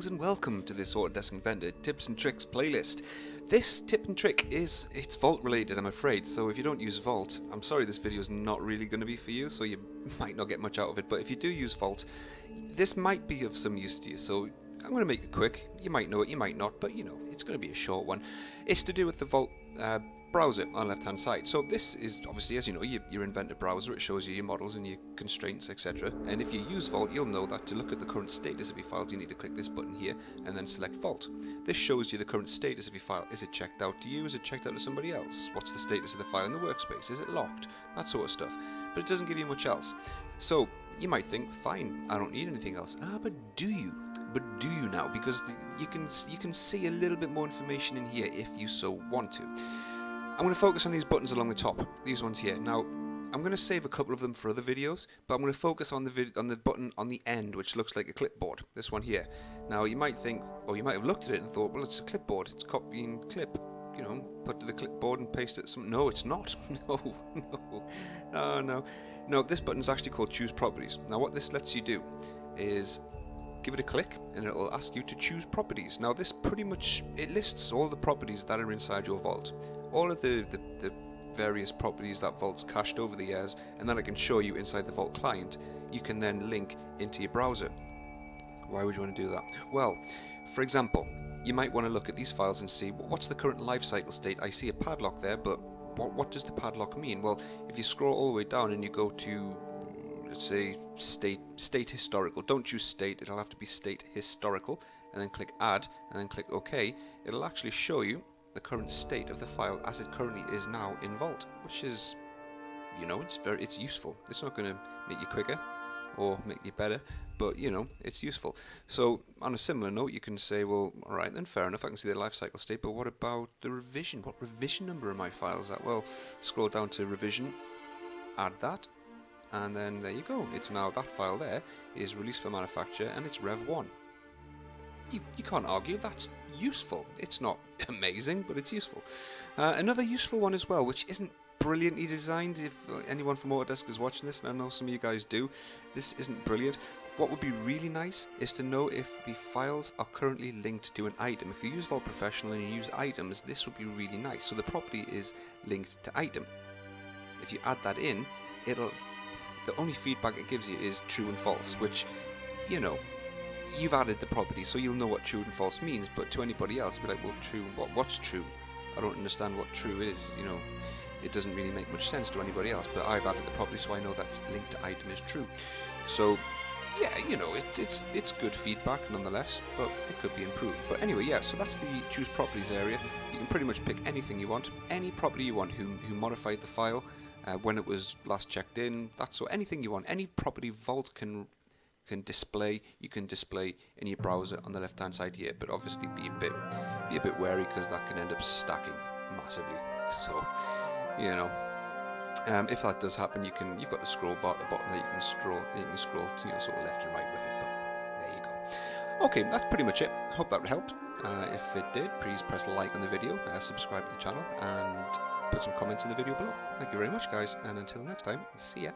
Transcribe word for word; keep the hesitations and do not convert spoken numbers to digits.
Greetings and welcome to this Autodesk Inventor Tips and Tricks playlist. This tip and trick is, it's Vault related I'm afraid, so if you don't use Vault, I'm sorry this video is not really going to be for you, so you might not get much out of it, but if you do use Vault, this might be of some use to you, so I'm going to make it quick. You might know it, you might not, but you know, it's going to be a short one. It's to do with the Vault uh, browser on the left hand side. So this is obviously, as you know, your, your Inventor browser. It shows you your models and your constraints, et cetera. And if you use Vault, you'll know that to look at the current status of your files, you need to click this button here and then select Vault. This shows you the current status of your file. Is it checked out to you? Is it checked out to somebody else? What's the status of the file in the workspace? Is it locked? That sort of stuff. But it doesn't give you much else. So you might think, fine, I don't need anything else. Ah, but do you? But do you now? Because the, you can you can see a little bit more information in here if you so want to. I'm going to focus on these buttons along the top, these ones here. Now, I'm going to save a couple of them for other videos, but I'm going to focus on the vid on the button on the end, which looks like a clipboard, this one here. Now, you might think, or you might have looked at it and thought, well, it's a clipboard, it's copy and clip, you know, put to the clipboard and paste it. Some no, it's not. no, no, no, no. No, this button's actually called Choose Properties. Now, what this lets you do is give it a click and it'll ask you to choose properties. Now, this pretty much, it lists all the properties that are inside your Vault. All of the, the, the various properties that Vault's cached over the years, and then I can show you inside the Vault client, you can then link into your browser. Why would you want to do that? Well, for example, you might want to look at these files and see, well, what's the current lifecycle state? I see a padlock there, but what, what does the padlock mean? Well, if you scroll all the way down and you go to, let's say, state, state historical. Don't choose state, it'll have to be state historical, and then click add, and then click OK. It'll actually show you the current state of the file as it currently is now in Vault, which is, you know, it's very, it's useful. It's not going to make you quicker or make you better, but you know, it's useful. So on a similar note, you can say, well, all right, then fair enough, I can see the lifecycle state, but what about the revision? What revision number of my file is that? Well, scroll down to revision, add that, and then there you go. It's now, that file there is released for manufacture and it's rev one. You, you can't argue, that's useful. It's not amazing, but it's useful. Uh, another useful one as well, which isn't brilliantly designed, if anyone from Autodesk is watching this, and I know some of you guys do, this isn't brilliant. What would be really nice is to know if the files are currently linked to an item. If you use Vault Professional and you use items, this would be really nice. So the property is linked to item. If you add that in, it'll, the only feedback it gives you is true and false, which, you know, you've added the property, so you'll know what true and false means, but to anybody else, be like, well, true, what, what's true? I don't understand what true is, you know, it doesn't really make much sense to anybody else, but I've added the property, so I know that's linked to item is true. So, yeah, you know, it's, it's, it's good feedback nonetheless, but it could be improved. But anyway, yeah, so that's the Choose Properties area. You can pretty much pick anything you want, any property you want, who, who modified the file, uh, when it was last checked in, that's so anything you want, any property Vault can can display, you can display in your browser on the left hand side here, but obviously be a bit be a bit wary because that can end up stacking massively. So you know, um, if that does happen, you can, you've got the scroll bar at the bottom there, you can scroll you can scroll to, you know, sort of left and right with it, but there you go. Okay, that's pretty much it. Hope that helped. Uh, if it did, please press like on the video, uh, subscribe to the channel, and put some comments in the video below. Thank you very much guys, and until next time, see ya.